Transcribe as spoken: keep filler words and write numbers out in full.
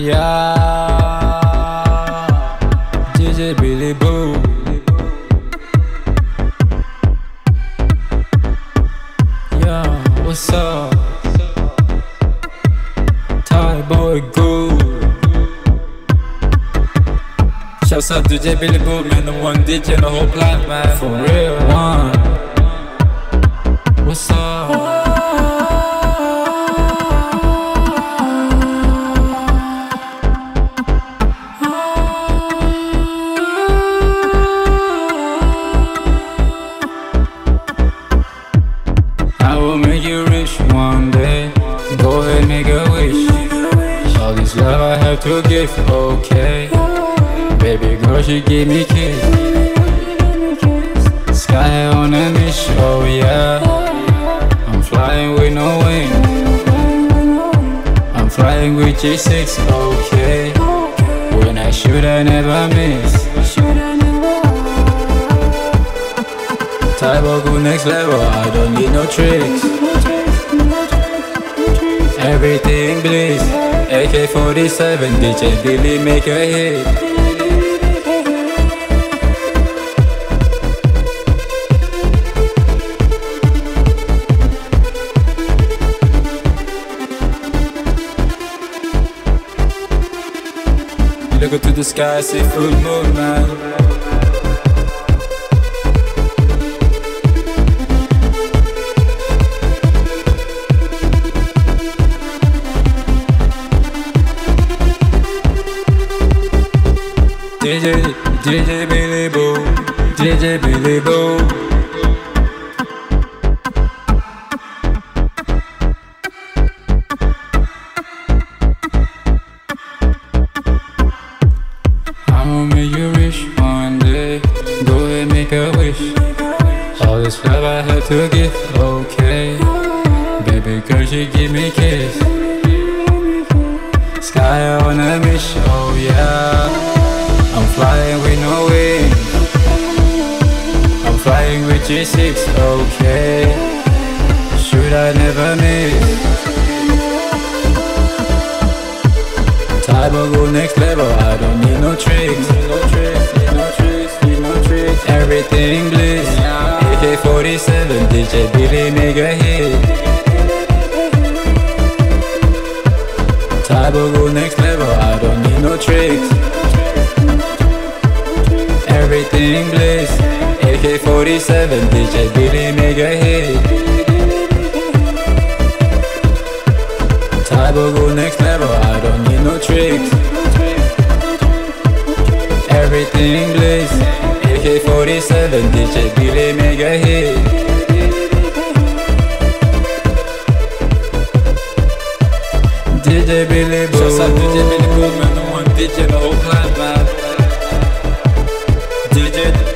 Я ди джей Billy Bool. Yo, what's up? Thai boy cool. Shouts out to ди джей Billy Bool, man, the one ди джей in the whole planet, man. For real, one. What's up? One day, go ahead, make a wish. All this love I have to give, okay. Baby girl, she give me kiss. Sky on a mission, oh yeah. I'm flying with no wing. I'm flying with джи сикс, okay. When I shoot, I never miss. Type of good next level, I don't need no tricks. Everything bliss, эй кей форty-seven, ди джей Billy make a hit. Look up to the sky, see full moon, man. ди джей, ди джей Billy Bool, ди джей Billy Bool. I'ma make you rich one day. Go ahead, make a wish. All this love I have to give, okay. Baby girl, she give me kiss. Sky on a mission, oh yeah. I'm flying with no wings. I'm flying with джи сикс, okay. Should I never miss? Type of go next level, I don't need no tricks. Need no tricks, need no tricks, need no tricks. Everything bliss. эй кей forty-seven, ди джей Billy make a hit. Type of go next level, I don't need no tricks. Everything bliss, эй кей forty-seven, ди джей Billy make a hit. Type of go next level, I don't need no tricks. Everything bliss, эй кей forty-seven, ди джей Billy make a hit. ди джей Billy Bool, shouts out ди джей Billy Bool, man, the one ди джей in the whole planet, man. Did it.